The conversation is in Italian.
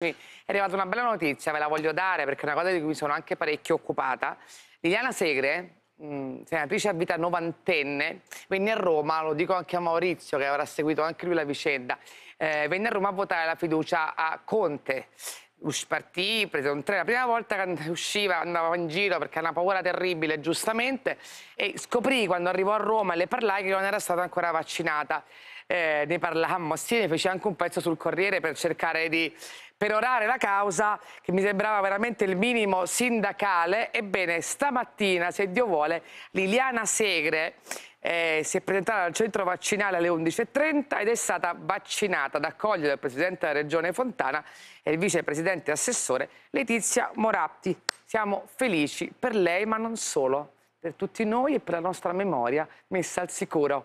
È arrivata una bella notizia, ve la voglio dare perché è una cosa di cui sono anche parecchio occupata. Liliana Segre, senatrice a vita novantenne, venne a Roma, lo dico anche a Maurizio che avrà seguito anche lui la vicenda, venne a Roma a votare la fiducia a Conte. Partì, prese un treno, la prima volta che usciva andava in giro perché ha una paura terribile, giustamente, e scoprì quando arrivò a Roma e le parlai che non era stata ancora vaccinata. Ne parlammo assieme, feci anche un pezzo sul Corriere per cercare di perorare la causa, che mi sembrava veramente il minimo sindacale. Ebbene, stamattina, se Dio vuole, Liliana Segre si è presentata al centro vaccinale alle 11:30 ed è stata vaccinata ad accogliere il presidente della Regione Fontana e il vicepresidente assessore Letizia Moratti. Siamo felici per lei, ma non solo, per tutti noi e per la nostra memoria messa al sicuro.